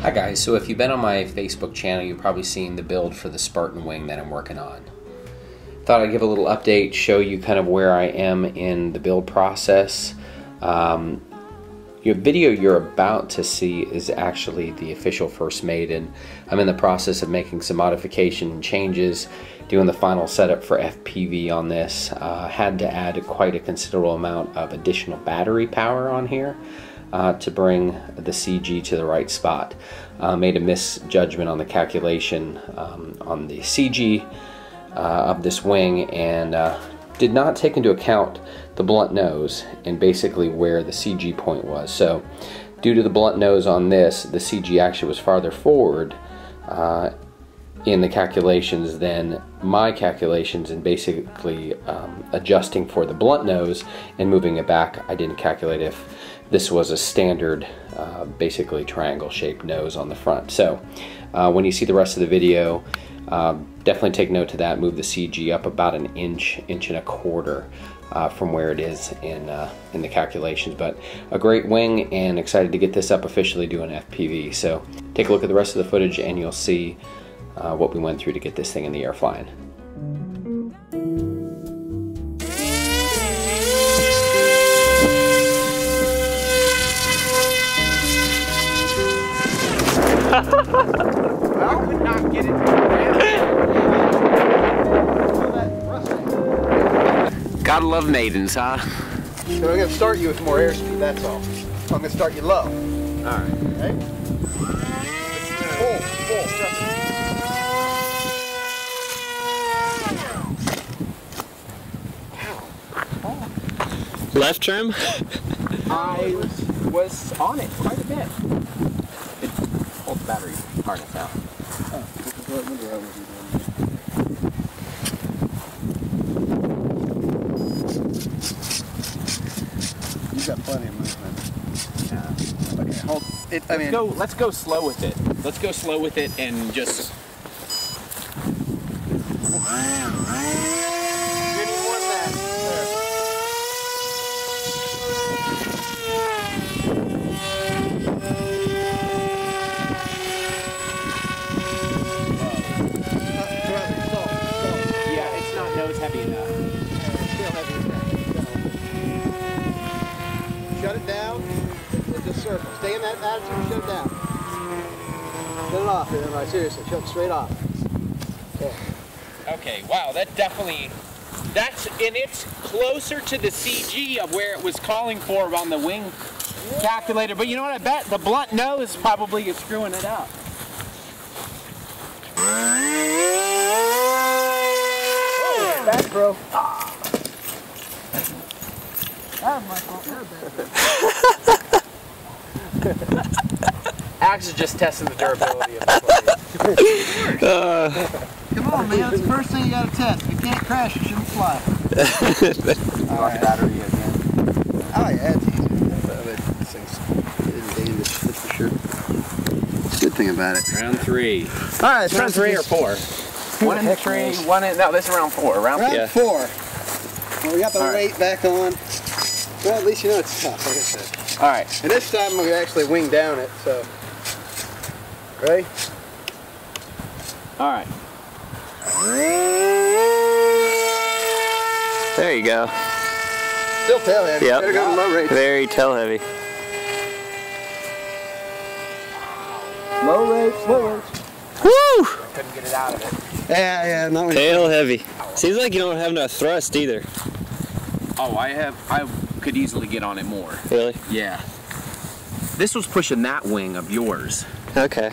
Hi guys, so if you've been on my Facebook channel, you've probably seen the build for the Spartan wing that I'm working on. Thought I'd give a little update, show you kind of where I am in the build process. Your video you're about to see is actually the official first made, and I'm in the process of making some modification and changes, doing the final setup for FPV on this. Had to add quite a considerable amount of additional battery power on here to bring the CG to the right spot. Made a misjudgment on the calculation on the CG of this wing, and did not take into account the blunt nose and basically where the CG point was. So due to the blunt nose on this, the CG actually was farther forward in the calculations than my calculations, and basically adjusting for the blunt nose and moving it back, I didn't calculate if this was a standard basically triangle shaped nose on the front. So when you see the rest of the video, definitely take note to that. Move the CG up about an inch, inch and a quarter from where it is in the calculations. But a great wing, and excited to get this up officially doing FPV. So take a look at the rest of the footage and you'll see what we went through to get this thing in the air flying. I would not get it. Gotta love maidens, huh? So I'm gonna start you with more airspeed, that's all. So I'm gonna start you low. Alright. Okay? Full, full, trust me. Left trim? I was on it quite a bit. It pulled the battery hard enough out. You've got plenty of movement. Yeah. Okay, hold it. I mean, let's go slow with it. Let's go slow with it and just. Shut it down, just circle. Stay in that attitude, shut it down. Shut it off, right? Seriously, shut it straight off. Okay. Okay, wow, that definitely, and it's closer to the CG of where it was calling for on the wing calculator. But you know what, I bet the blunt nose probably is screwing it up. Oh, back, bro. Axe is just testing the durability of the plane. Come on, man. That's the first thing you gotta test. If you can't crash, you shouldn't fly. Right. Battery again. Oh, yeah, it's easy. This thing's dangerous, that's for sure. Good thing about it. Round three. All right, round three or four? One in three, one in. No, this is round four. Round four. Well, we got the weight back on. Well, at least you know it's tough, like I said. All right. And this time I'm going to actually wing down it, so. Ready? All right. There you go. Still tail heavy. Yep. Better go to low rate. Very tail heavy. Low rate, slow rate. Woo! I couldn't get it out of it. Yeah, not really. Tail heavy. Seems like you don't have enough thrust either. Oh, I could easily get on it more. Really? Yeah. This was pushing that wing of yours. Okay.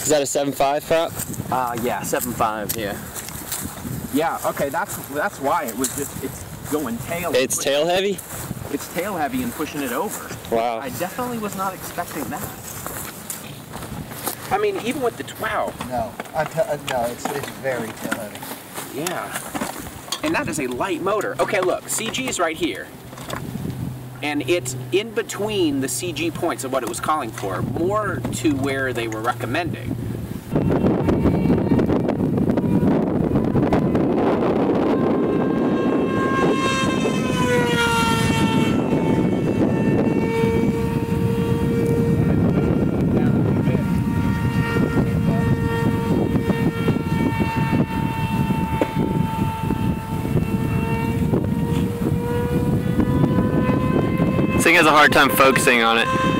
Is that a 7.5 prop? Yeah, 7.5, yeah. Yeah, okay, that's why it was just, it's going tail. It's tail heavy? It's tail heavy and pushing it over. Wow. I definitely was not expecting that. I mean, even with the 12. No, it's very tail heavy. Yeah. And that is a light motor. Okay, look, CG is right here. And it's in between the CG points of what it was calling for, more to where they were recommending. This thing has a hard time focusing on it.